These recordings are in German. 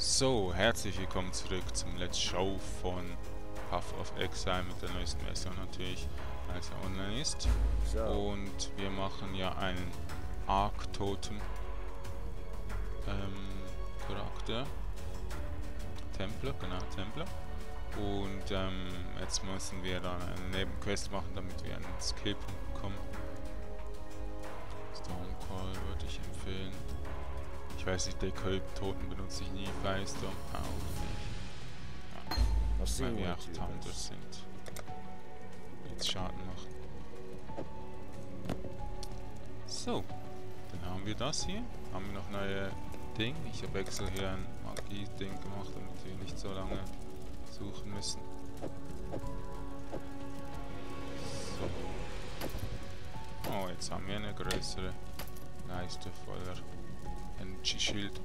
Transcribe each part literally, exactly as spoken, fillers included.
So, herzlich willkommen zurück zum Let's Show von Path of Exile mit der neuesten Version natürlich, als er online ist. So. Und wir machen ja einen Arc Totem ähm, Charakter. Templar, genau, Templar. Und ähm, jetzt müssen wir dann eine Nebenquest machen, damit wir einen Skillpunkt bekommen. Stonecall würde ich empfehlen. Ich weiß nicht, Dekol-Toten benutze ich nie, Feistern auch nicht. Ja, weil wir auch Taunters sind. Jetzt Schaden machen. So, dann haben wir das hier. Haben wir noch neue Ding. Ich habe extra hier ein Magie-Ding gemacht, damit wir nicht so lange suchen müssen. So. Oh, jetzt haben wir eine größere Leiste voller Energie-Schild.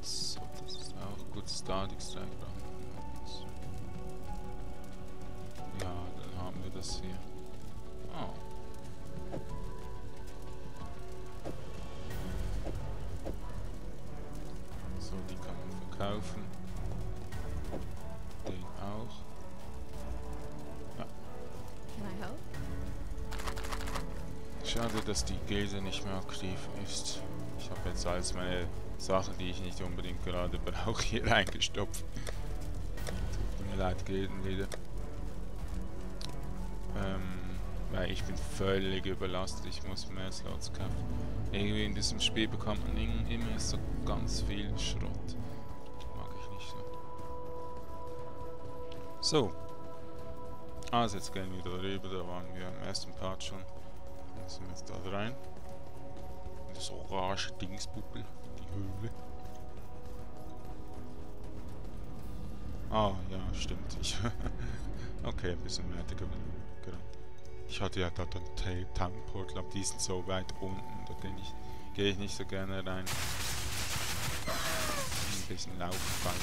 So, das ist auch gut. Static Strike. Ja, dann haben wir das hier. Oh. So, die kann man verkaufen. Den auch. Schade, dass die Gilde nicht mehr aktiv ist. Ich habe jetzt alles meine Sachen, die ich nicht unbedingt gerade brauche, hier reingestopft. Tut mir leid, Gildenlieder. Ähm, weil ich bin völlig überlastet, ich muss mehr Slots kaufen. Irgendwie in diesem Spiel bekommt man immer so ganz viel Schrott. Mag ich nicht so. So. Also jetzt gehen wir darüber, da waren wir im ersten Part schon. Sind wir jetzt da rein? Das orange Dingsbubbel, die Höhle. Ah, ja, stimmt. Ich okay, ein bisschen weiter gewinnen. Genau. Ich hatte ja da den Tankenportal, aber die sind so weit unten, da gehe ich nicht so gerne rein. Ein bisschen Laufband.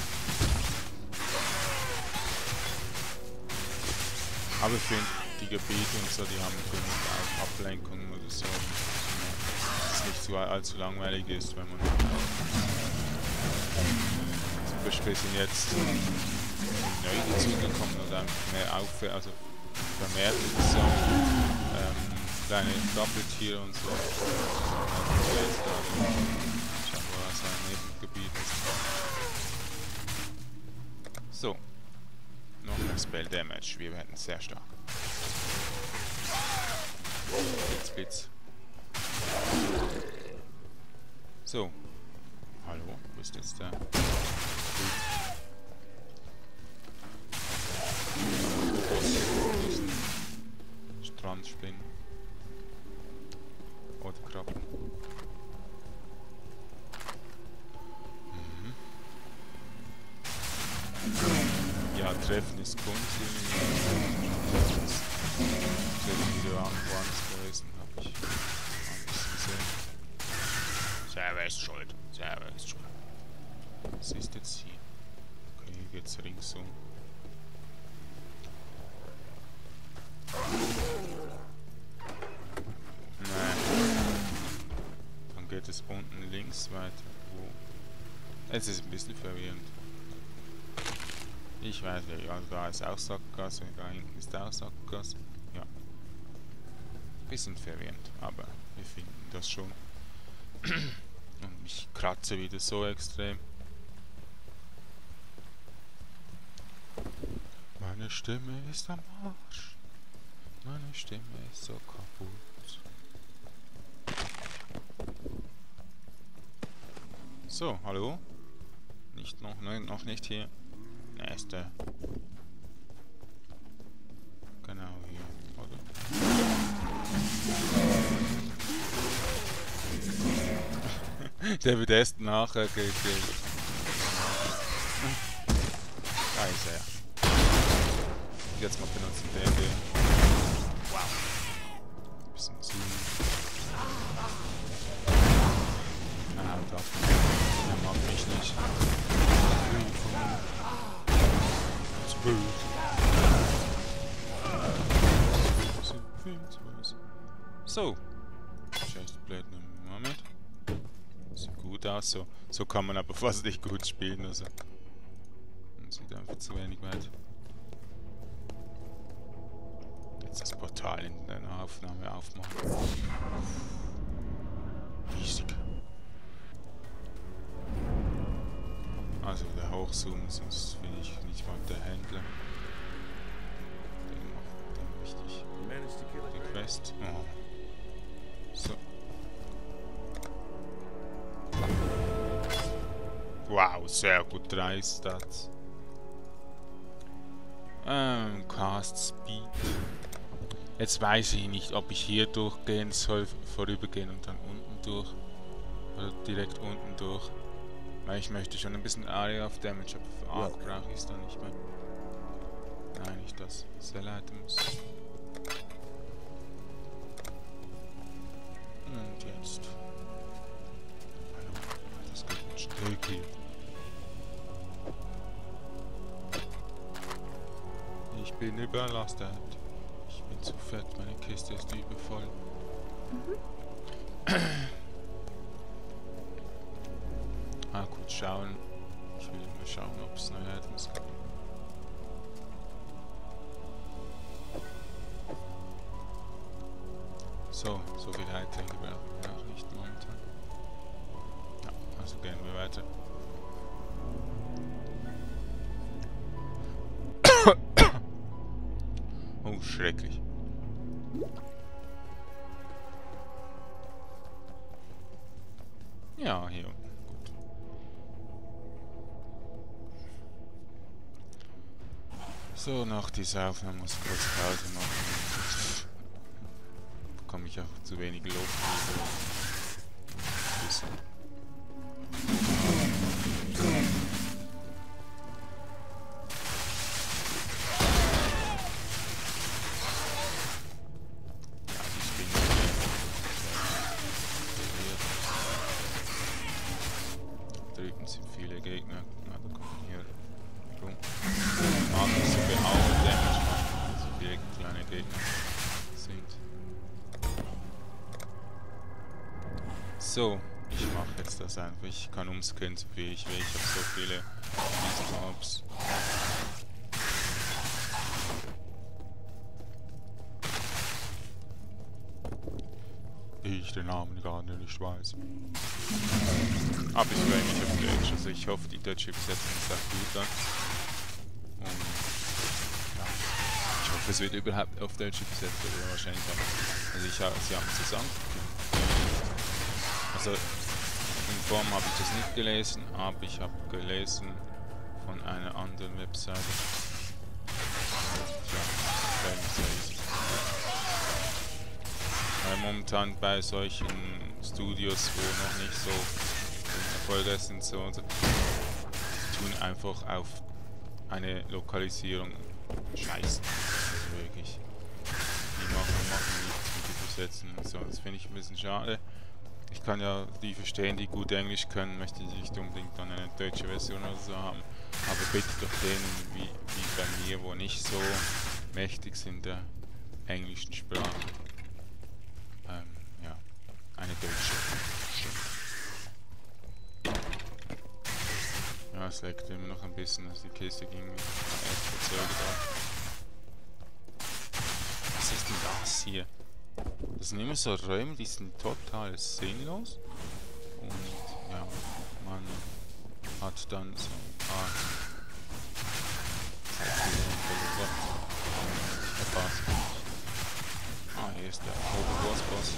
Aber ich finde, die Gebiete und so, die haben genug Ablenkungen oder so, dass es nicht so allzu langweilig ist, wenn man zum Beispiel sind jetzt neu dazugekommen oder mehr Aufwärts, also vermehrt so ähm, kleine Doppeltiere und so. Ich habe mal so ein Nebengebiet. So, noch ein Spell Damage, wir werden sehr stark. Blitz, Blitz. So. Hallo, wo ist jetzt der? Strandspinnen. Oder Krabben. Mhm. Ja, Treffen ist Kunst. Video an, wo gelesen, hab ich alles gesehen. Server ist schuld, Server ist schuld. Was ist jetzt hier? Okay, hier geht's ringsum. Nein. Dann geht es unten links weiter. Wo? Es ist ein bisschen verwirrend. Ich weiß nicht, ja, da ist auch Sackgasse, da hinten ist auch Sackgasse. Ja. Bisschen verwirrend, aber wir finden das schon. Und ich kratze wieder so extrem. Meine Stimme ist am Arsch. Meine Stimme ist so kaputt. So, hallo? Nicht noch, nein, noch nicht hier. Nächste. Genau hier, oder? Der wird erst nachher gekillt. Scheiße, ja. Jetzt mal benutzen den hier. Ein bisschen zoomen. Ah, doch. Er mag mich nicht. Böse. So. Scheiß Blöd, nehmen wir mal mit. Sieht gut aus. Ach so, so kann man aber fast nicht gut spielen. Also. Man sieht einfach zu wenig weit. Jetzt das Portal in deiner Aufnahme aufmachen. Riesig. Also wieder hochzoomen, sonst will ich nicht mal der Händler. Den macht dann wichtig. Die Quest. Oh. So. Wow, sehr gut, drei Stats. Ähm, Cast Speed. Jetzt weiß ich nicht, ob ich hier durchgehen soll, vorübergehen und dann unten durch. Oder direkt unten durch. Weil ich möchte schon ein bisschen Area of Damage, aber für Arc brauche ich es dann nicht mehr. Nein, nicht das. Sell Items. Und jetzt. Hallo, das geht ein Stück hier. Ich bin überlastet. Ich bin zu fett, meine Kiste ist übervoll. Mhm. Ah, gut, schauen. Ich will mal schauen, ob es neue Items gibt. So, so viel Heiltränke brauchen wir auch nicht momentan. Ja, also gehen wir weiter. Oh, schrecklich. Ja, hier unten. Gut. So, nach dieser Aufnahme muss ich kurz Pause machen. Bekomme ich auch zu wenig Luft. So, ich mache jetzt das einfach. Ich kann umscannen, so viel ich will. Ich habe so viele Mobs. Ich den Namen gar nicht weiß. Aber ich freue mich auf Deutsch. Also ich hoffe, die deutsche Übersetzung ist auch gut an. Und ja, ich hoffe, es wird überhaupt auf Deutsch übersetzt, aber wahrscheinlich auch. Also ich habe sie haben zusammen. Also, in Form habe ich das nicht gelesen, aber ich habe gelesen von einer anderen Webseite. Weil momentan bei solchen Studios, wo noch nicht so erfolgreich sind, so und so, tun einfach auf eine Lokalisierung scheißen. Also wirklich. Die machen, machen nichts, die übersetzen und so. Das finde ich ein bisschen schade. Ich kann ja die verstehen, die gut Englisch können, möchte ich nicht unbedingt dann eine deutsche Version oder so haben. Aber bitte doch denen, wie, wie bei mir, wo nicht so mächtig sind der englischen Sprache. Ähm, ja, eine deutsche. Ja, es leckt immer noch ein bisschen, also die Kiste ging mir echt verzögert ab. Was ist denn das hier? Das sind immer so Räume, die sind total sinnlos. Und ja, man hat dann so ein paar verpasst. Ah, hier ist der Hauptboss-Boss.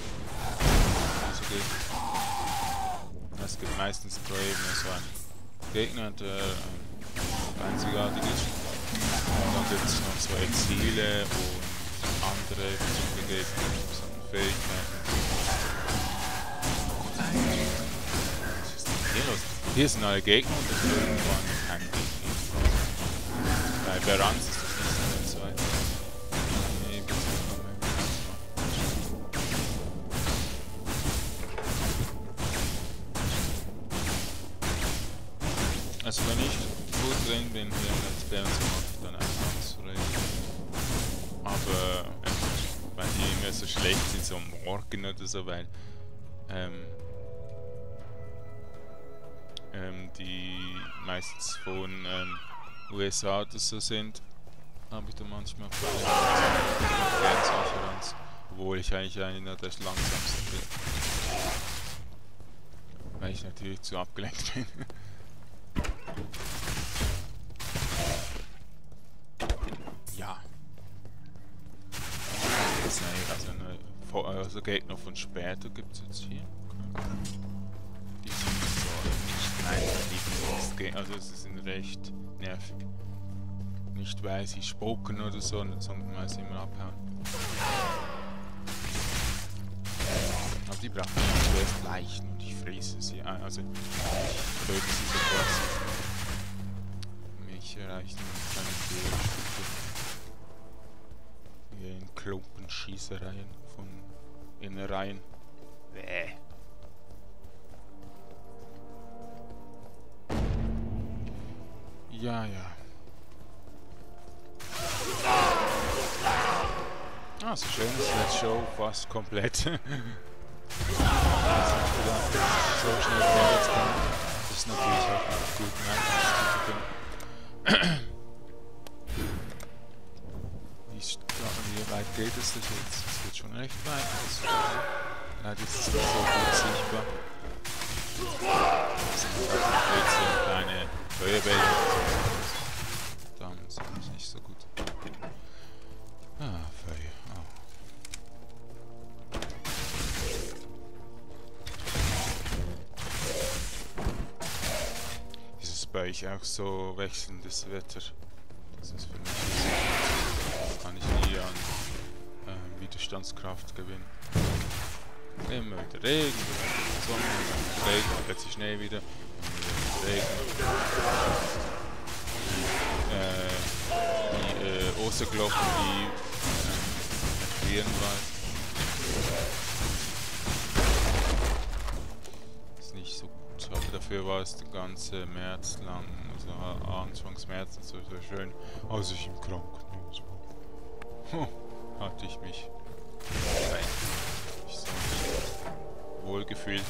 Also geht. Es gibt meistens pro Ebene so einen Gegner, der einzigartig ist. Und dann gibt es noch so Exile und andere Begriffen. Fähigkeiten. Was ist denn hier los? Hier sind alle Gegner und das irgendwann kein Gegner. Bei Berans ist das nicht so weit. Nee, bitte komm. Also wenn ich gut drin bin hier mit Berans, mache ich dann einfach zu reden. Aber weil die immer so schlecht sind, so am Morgen oder so, weil ähm, ähm, die meistens von ähm, U S A-Autos so sind, habe ich da manchmal Grenzreferenz, obwohl ich eigentlich einer der langsamsten bin, weil ich natürlich zu abgelenkt bin. Ja. Das ist eine, also, eine, also Gegner von später gibt es jetzt hier. Okay. Die sind so nicht einverliebt. Also sie sind recht nervig. Nicht weil sie spucken oder so, sondern weil sie immer abhauen. Aber die brauchen zuerst Leichen und ich fräse sie ein. Also ich löse sie sofort. Mich erreichen keine Tiere. In Klumpenschießereien von Innereien. Bäh. Ja, ja. Ah, so schön, das Let's Show fast komplett. Ich hab nicht gedacht, dass so schnell vorwärts kommt. Das ist natürlich auch mit guten Einfluss zu können. Die Sprache, wie weit geht es das jetzt? Es geht schon recht weit. Nein, das ist nicht so gut sichtbar. Das sind so kleine Feuerbälle. Das ist nicht so gut. Ah, Feuer. Oh. Ist es bei euch auch so wechselndes Wetter? Das ist für mich so. Kann ich nie an äh, Widerstandskraft gewinnen. Immer wieder Regen, wieder Sonne, wieder Regen, plötzlich Schnee wieder. wieder Regen. Die äh, Osterglocken, die frieren äh, waren. Ist nicht so gut, aber dafür war es den ganzen März lang, also Anfangs März und so, so schön, als ich im Krankenhaus war. Oh, hatte ich mich ich so wohlgefühlt,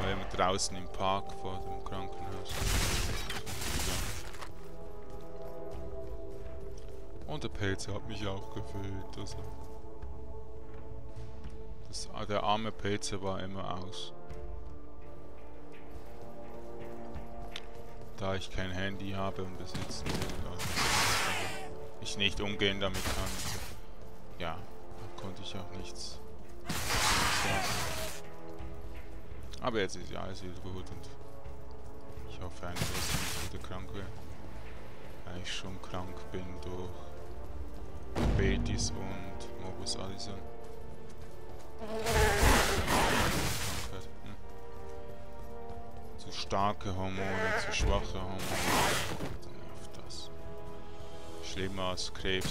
weil immer draußen im Park vor dem Krankenhaus. Und der Pelz hat mich auch gefüllt. Also das, der arme Pelz war immer aus. Da ich kein Handy habe und das jetzt ich nicht umgehen damit kann. Ja, da konnte ich auch nichts sagen. Aber jetzt ist ja alles wieder gut und ich hoffe eigentlich, dass ich nicht wieder krank werde. Weil ich schon krank bin durch Diabetes und Morbus Allison. Zu starke Hormone, zu schwache Hormone. Nervt das. Schlimmer als Krebs.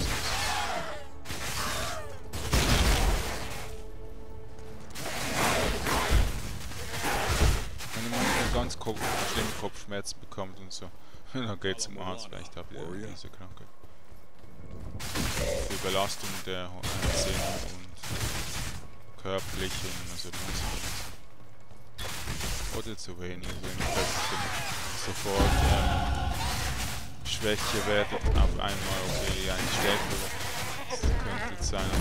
Wenn man ganz Kopf, schlimme Kopfschmerzen bekommt und so, dann geht's zum Arzt. Vielleicht habt ihr diese Krankheit. Die Belastung der Sinne und körperlichen, also oder zu wenig, wenn ich sofort ähm, schwächer werde auf einmal, okay, eine Stärke. Das könnte jetzt sein,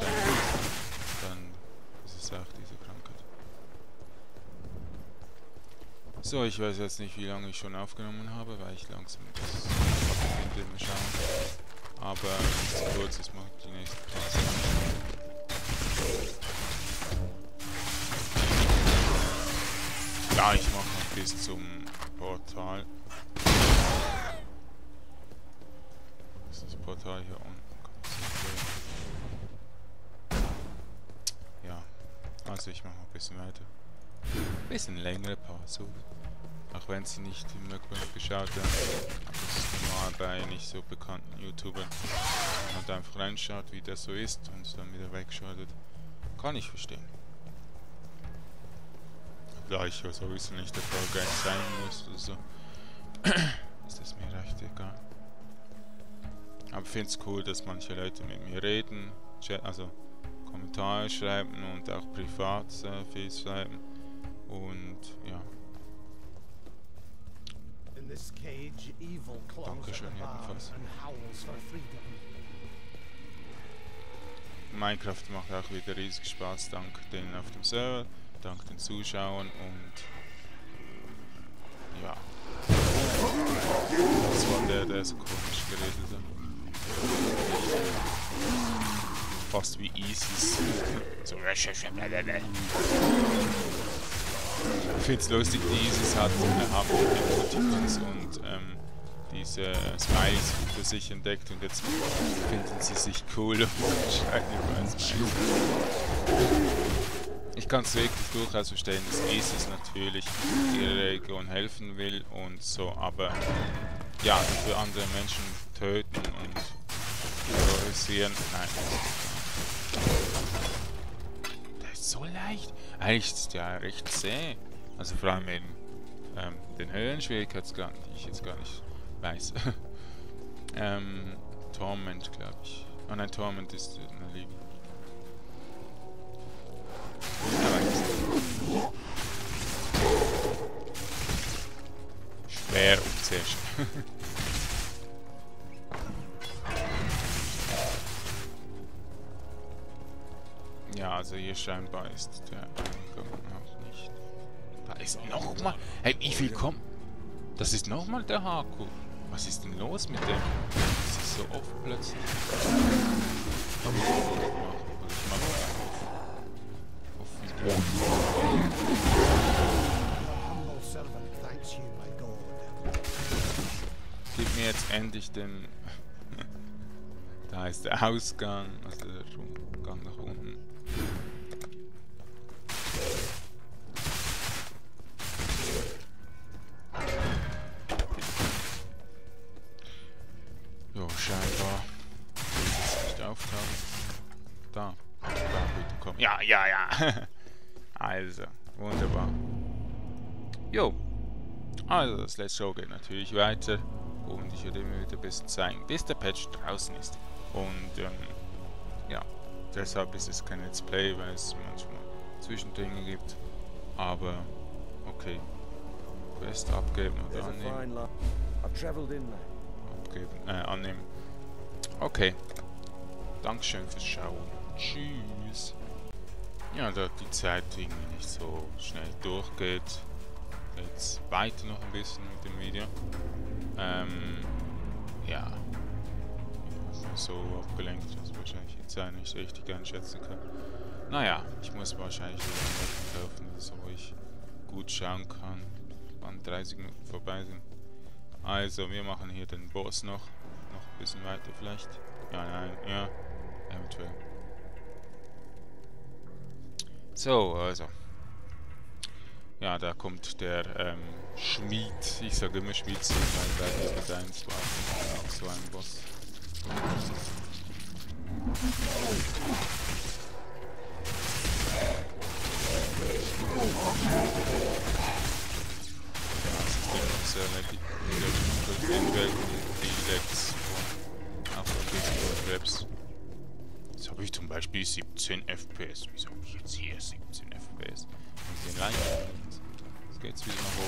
dann ist es auch diese Krankheit. So, ich weiß jetzt nicht, wie lange ich schon aufgenommen habe, weil ich langsam das Papier mal schauen. Aber wenn es zu kurz ist, mache ich die nächste Klasse. Ja, ich mache noch bis zum Portal. Das ist das Portal hier unten. Ja, also ich mache noch ein bisschen weiter. Ein bisschen längere Pause. Auch wenn sie nicht immer gut geschaut haben, das ist normal bei nicht so bekannten YouTubern. Wenn man einfach reinschaut, wie das so ist und dann wieder wegschaltet, kann ich verstehen. Da ich ja sowieso nicht der Folge sein muss oder so, ist das mir recht egal. Aber finde es cool, dass manche Leute mit mir reden, also Kommentare schreiben und auch privat äh, viel schreiben und ja. Dankeschön, ihr habt fast. Minecraft macht auch wieder riesig Spaß, dank denen auf dem Server, dank den Zuschauern und ja. Das war der, der so komisch geredet hat. Fast wie ISIS. So. Ich finde es lustig, die ISIS hat eine Abenteuer-Notiz und ähm, diese Smileys für sich entdeckt und jetzt finden sie sich cool und schreiben über ein Smiley. Ich kann es wirklich durchaus verstehen, dass ISIS natürlich ihrer Region helfen will und so, aber ja, für andere Menschen töten und terrorisieren, nein. Das ist so leicht. Eigentlich ist es ja recht zäh. Also vor allem in ähm, den Höhenschwierigkeitsgraden, die ich jetzt gar nicht weiß. ähm, Torment, glaube ich. Oh nein, Torment ist eine Liebe. Schwer und sehr schwer. Ja, also hier scheinbar ist der Eingang noch nicht. Da ist nochmal. Hey, wie viel kommt? Das ist nochmal der Haku. Was ist denn los mit dem? Das ist so oft plötzlich. Gib mir jetzt endlich den. Da ist der Ausgang, also der Rundgang nach unten. Jo, scheinbar will ich jetzt nicht auftauchen. Da, da bitte komm. Ja, ja, ja. Also, wunderbar. Jo. Also, das Let's Go geht natürlich weiter. Und ich werde immer wieder ein bisschen zeigen, bis der Patch draußen ist. Und, ähm, ja. Deshalb ist es kein Let's Play, weil es manchmal Zwischendinge gibt. Aber, okay. Quest abgeben oder annehmen. Abgeben, äh, annehmen. Okay. Dankeschön fürs Schauen. Tschüss. Ja, da die Zeit irgendwie nicht so schnell durchgeht. Jetzt weiter noch ein bisschen mit dem Video. Ähm, ja. So abgelenkt, dass ich wahrscheinlich die Zeit nicht richtig einschätzen kann. Naja, ich muss wahrscheinlich wieder laufen, so ich gut schauen kann, wann dreißig Minuten vorbei sind. Also, wir machen hier den Boss noch. Noch ein bisschen weiter vielleicht. Ja, nein, ja. Eventuell. So, also. Ja, da kommt der ähm, Schmied. Ich sage immer Schmied, weil das mit eins war auch so ein Boss. Jetzt habe ich zum Beispiel siebzehn F P S. Wieso habe ich jetzt hier siebzehn F P S? Und den Line. Jetzt geht es wieder nach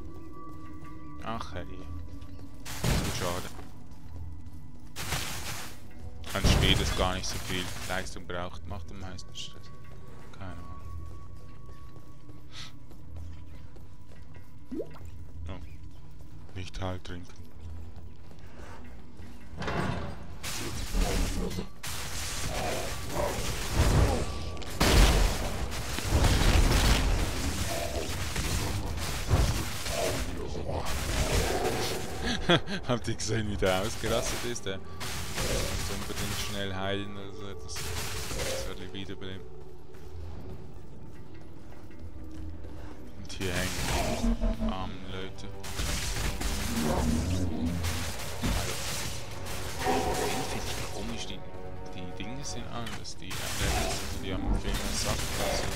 oben. Ach, hey. Schade. Ein Spiel, das gar nicht so viel Leistung braucht, macht am meisten Stress. Keine Ahnung. Oh. Nicht halt trinken. Habt ihr gesehen, wie der ausgerastet ist? Der muss unbedingt schnell heilen oder so etwas. Das wird wiederbeleben. Und hier hängen die armen Leute. Finde ich komisch, die, die Dinge sind anders. Die Athleten, die haben viel mehr Sachen als die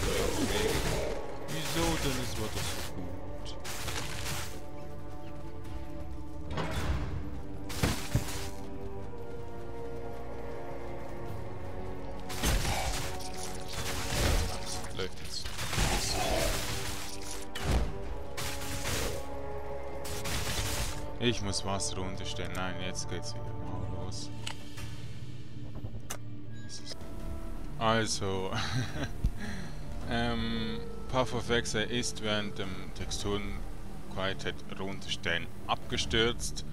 Wege. Wieso denn? Es war doch so gut. Ich muss was runterstellen. Nein, jetzt geht's wieder mal los. Also, ähm, Path of Exile ist während dem Texturenquartett runterstellen abgestürzt.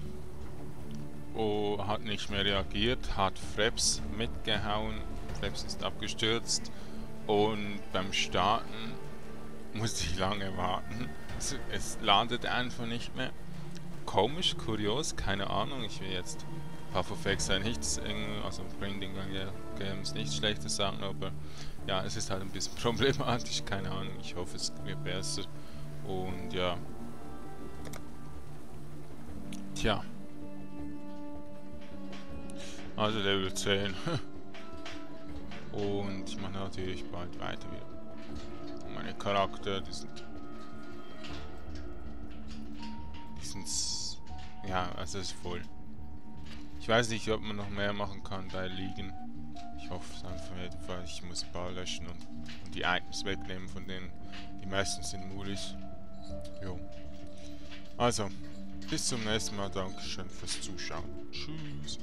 Oh, hat nicht mehr reagiert, hat Fraps mitgehauen. Fraps ist abgestürzt und beim Starten musste ich lange warten. Es, es landet einfach nicht mehr. Komisch, kurios, keine Ahnung. Ich will jetzt Path of Exile nichts, also Branding Games nichts Schlechtes sagen, aber ja, es ist halt ein bisschen problematisch, keine Ahnung. Ich hoffe, es wird besser und ja. Tja. Also Level zehn. Und ich mache natürlich bald weiter wieder. Meine Charakter, die sind... Die sind... Ja, also ist voll. Ich weiß nicht, ob man noch mehr machen kann bei Ligen. Ich hoffe es einfach nicht, weil ich muss ein paar löschen und, und die Items wegnehmen, von denen die meisten sind mulig. Jo. Also, bis zum nächsten Mal. Dankeschön fürs Zuschauen. Tschüss.